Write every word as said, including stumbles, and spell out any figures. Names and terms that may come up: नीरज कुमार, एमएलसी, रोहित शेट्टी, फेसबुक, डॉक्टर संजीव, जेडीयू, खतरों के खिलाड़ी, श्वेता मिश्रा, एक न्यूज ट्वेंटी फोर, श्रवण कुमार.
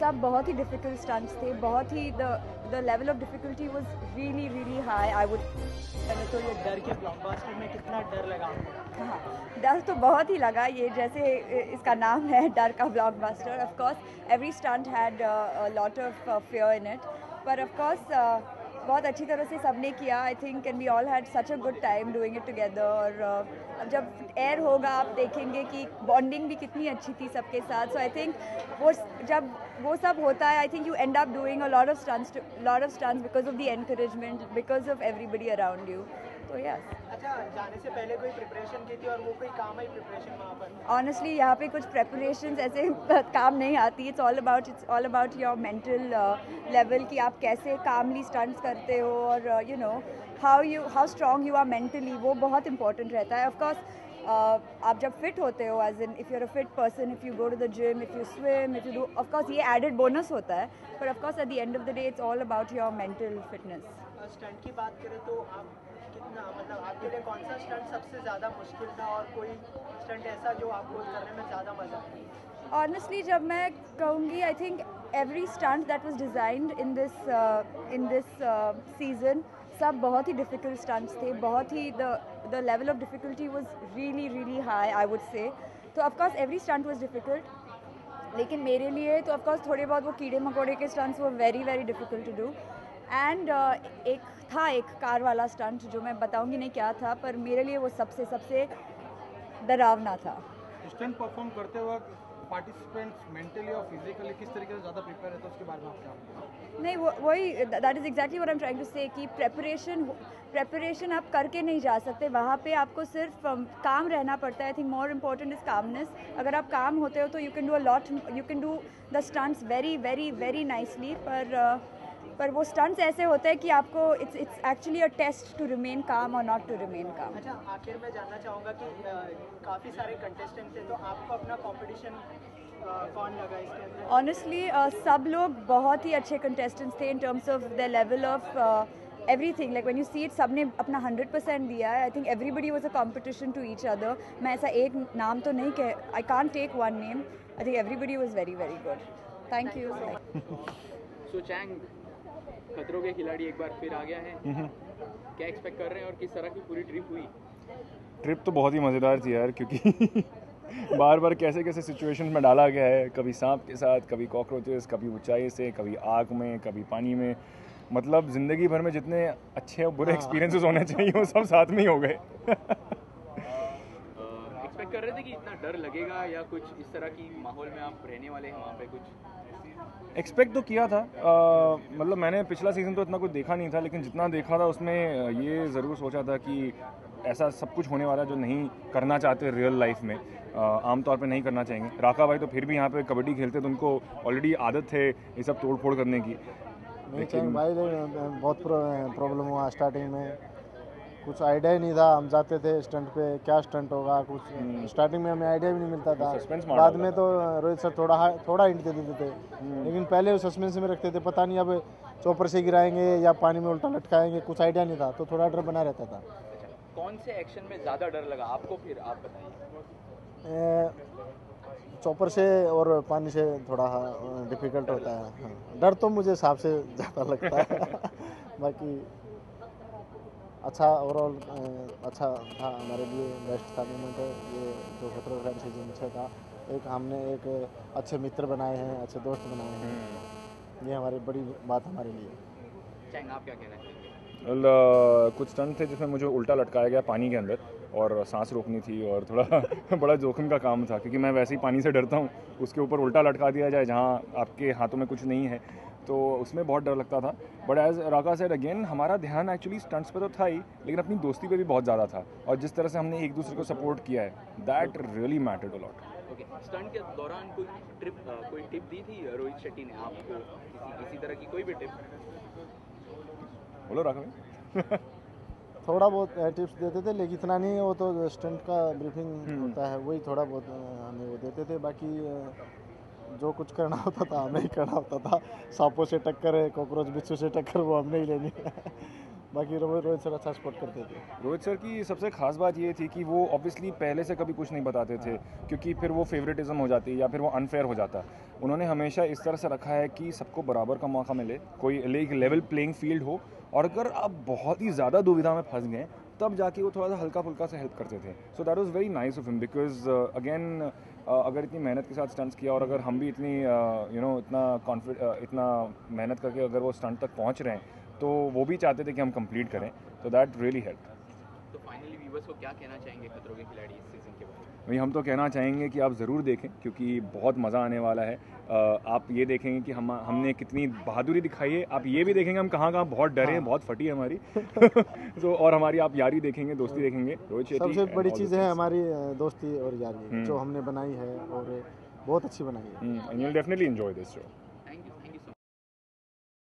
सब बहुत ही डिफिकल्ट स्टंट्स थे, बहुत ही the the level of difficulty was really really high. I would तो ये डर के ब्लॉकबस्टर में कितना डर लगा? हाँ, डर तो बहुत ही लगा। ये जैसे इसका नाम है डर का blockbuster, of course every stunt had a lot of fear in it, पर ऑफ कोर्स बहुत अच्छी तरह से सबने किया। I think and we all had such a good time doing it together. और अब जब एयर होगा आप देखेंगे कि बॉन्डिंग भी कितनी अच्छी थी सबके साथ। सो आई थिंक वो जब वो सब होता है I think you end up doing a lot of stunts lot of stunts because of the encouragement, because of everybody around you. तो यस। अच्छा, जाने से पहले कोई प्रिपरेशन की थी और वो कोई काम आई प्रिपरेशन वहाँ पर? ऑनेस्टली यहाँ पे कुछ प्रिपरेशन ऐसे काम नहीं आती। It's all about it's all about your mental level कि आप कैसे कामली स्टंट्स करते हो और you know how you how strong you are mentally, वो बहुत इंपॉर्टेंट रहता है। ऑफकोर्स uh, आप जब फिट होते हो, as in if you are a fit person, if you go to the gym, if you swim, if you do, of course ये added bonus होता है, पर of course at the end of the day it's all about your mental fitness. Stunt की बात करें तो आप कितना, मतलब आपके लिए कौन सा स्टंट सबसे ज़्यादा मुश्किल था और कोई स्टंट ऐसा जो आपको करने में ज़्यादा मज़ा आया? ऑनेस्टली जब मैं कहूँगी I think every stunt that was designed in this in this season सब बहुत ही डिफिकल्ट स्टंट्स थे, बहुत ही the the level of difficulty was really really high I would say. तो of course every stunt was difficult, लेकिन मेरे लिए तो ऑफकोर्स थोड़े बहुत वो कीड़े मकोड़े के स्टंट्स वो very very difficult to do. And uh, एक था एक कार वाला स्टंट जो मैं बताऊंगी नहीं क्या था, पर मेरे लिए वो सबसे सबसे डरावना था। स्टंट परफॉर्म करते वक्त पार्टिसिपेंट्स मेंटली और फिजिकली किस तरीके से ज़्यादा प्रिपेयर रहता है उसके बारे में आप क्या? नहीं, वो वही that is exactly what I am trying to say कि प्रेपरेशन प्रेपरेशन आप करके नहीं जा सकते, वहाँ पे आपको सिर्फ काम रहना पड़ता है। I think more important is calmness. अगर आप काम होते हो तो you can do a lot, you can do the stunts very very very nicely, पर uh, पर वो स्टंट्स ऐसे होते हैं कि आपको it's it's actually a test to remain calm और नॉट टू रिमेन काम। अच्छा, आखिर मैं जानना चाहूँगा कि uh, काफ़ी सारे कंटेस्टेंट्स थे, तो आपको अपना कंपटीशन uh, कौन लगा इसके अंदर? ऑनेस्टली uh, सब लोग बहुत ही अच्छे कंटेस्टेंट्स थे in terms of the level of everything. Like when you see it सब ने अपना हंड्रेड परसेंट दिया है। I think everybody was a competition to each other. मैं ऐसा एक नाम तो नहीं कह, I can't take one name. I think everybody was very very good. Thank you. So चैंग, खतरों के खिलाड़ी एक बार फिर आ गया है, क्या एक्सपेक्ट कर रहे हैं और किस तरह की पूरी ट्रिप हुई? ट्रिप तो बहुत ही मज़ेदार थी यार, क्योंकि बार बार कैसे कैसे सिचुएशन में डाला गया है, कभी सांप के साथ, कभी कॉकरोचेस, कभी ऊंचाई से, कभी आग में, कभी पानी में। मतलब ज़िंदगी भर में जितने अच्छे और बुरे एक्सपीरियंसेस होने चाहिए वो सब साथ में ही हो गए। एक्सपेक्ट कर रहे थे कि इतना डर लगेगा या कुछ इस तरह की माहौल में आप रहने वाले हैं वहाँ पे? कुछ एक्सपेक्ट तो किया था, आ, मतलब मैंने पिछला सीज़न तो इतना कुछ देखा नहीं था, लेकिन जितना देखा था उसमें ये ज़रूर सोचा था कि ऐसा सब कुछ होने वाला जो नहीं करना चाहते रियल लाइफ में, आमतौर पे नहीं करना चाहेंगे। राका भाई तो फिर भी यहाँ पे कबड्डी खेलते तो उनको ऑलरेडी आदत है ये सब तोड़ फोड़ करने की। लेकिन भाई बहुत प्रॉब्लम हुआ स्टार्टिंग में, कुछ आइडिया ही नहीं था। हम जाते थे स्टंट पे, क्या स्टंट होगा कुछ, स्टार्टिंग में हमें आइडिया भी नहीं मिलता था। बाद में तो रोहित सर थोड़ा थोड़ा हिंट दे देते थे, लेकिन पहले उस सस्पेंस में रखते थे, पता नहीं अब चौपर से गिराएंगे या पानी में उल्टा लटकाएंगे, कुछ आइडिया नहीं था, तो थोड़ा डर बना रहता था। कौन से एक्शन में ज़्यादा डर लगा आपको फिर, आप बताइए? चौपर से और पानी से थोड़ा डिफिकल्ट होता है, डर तो मुझे हिसाब से ज़्यादा लगता है। बाकी अच्छा, ओवरऑल अच्छा था हमारे लिए, बेस्ट था मोमेंट है ये जो खतरों के खिलाड़ी सीजन छः था। एक हमने एक अच्छे मित्र बनाए हैं, अच्छे दोस्त बनाए हैं, ये हमारी बड़ी बात हमारे लिए। चैंग, आप क्या कहना चाहेंगे? कुछ स्टंट थे जिसमें मुझे उल्टा लटकाया गया पानी के अंदर और सांस रोकनी थी और थोड़ा बड़ा जोखिम का काम था, क्योंकि मैं वैसे ही पानी से डरता हूँ, उसके ऊपर उल्टा लटका दिया जाए जहाँ आपके हाथों में कुछ नहीं है, तो उसमें बहुत डर लगता था। But as Raka said again, हमारा ध्यान एक्चुअली स्टंट्स पे तो था ही, लेकिन अपनी दोस्ती पे भी बहुत ज़्यादा था और जिस तरह से हमने एक दूसरे को सपोर्ट किया है, that really mattered a lot. Okay, stunt के दौरान कोई ट्रिप कोई टिप दी थी रोहित शेट्टी ने आपको, किसी किसी तरह की कोई भी टिप? बोलो राका भाई। थोड़ा बहुत टिप्स देते थे, लेकिन इतना नहीं, वो तो स्टंट का ब्रीफिंग होता है वही थोड़ा बहुत हमें वो देते थे। बाकी जो कुछ करना होता था हमें ही करना होता था। सांपों से टक्कर है, कॉकरोच बिच्छू से टक्कर, वो हमने ही लेनी है। बाकी रोहित सर अच्छा सपोर्ट करते थे। रोहित सर की सबसे खास बात ये थी कि वो ऑब्वियसली पहले से कभी कुछ नहीं बताते थे, क्योंकि फिर वो फेवरेटिज्म हो जाती या फिर वो अनफेयर हो जाता। उन्होंने हमेशा इस तरह से रखा है कि सबको बराबर का मौका मिले, कोई एक लेवल प्लेइंग फील्ड हो, और अगर आप बहुत ही ज़्यादा दुविधा में फंस गए तब जाके वो थोड़ा सा हल्का फुल्का से हेल्प करते थे। So that was very nice of him, because again अगर इतनी मेहनत के साथ स्टंट्स किया और अगर हम भी इतनी यू नो इतना कॉन्फिडेंट इतना मेहनत करके अगर वो स्टंट तक पहुँच रहे हैं तो वो भी चाहते थे कि हम कंप्लीट करें, तो दैट रियली हेल्प। तो फाइनली व्यूअर्स को क्या कहना चाहेंगे खतरों के खिलाड़ी इस सीजन के बारे में? भाई हम तो कहना चाहेंगे कि आप ज़रूर देखें, क्योंकि बहुत मज़ा आने वाला है। आप ये देखेंगे कि हम हमने कितनी बहादुरी दिखाई है, आप ये भी देखेंगे हम कहाँ कहाँ बहुत डरे हैं, बहुत फटी है हमारी तो और हमारी आप यारी देखेंगे, दोस्ती देखेंगे। रोहित शेट्टी सबसे बड़ी चीज़ है हमारी दोस्ती और यारी जो हमने बनाई है और बहुत अच्छी बनाई है। And you will definitely enjoy this show.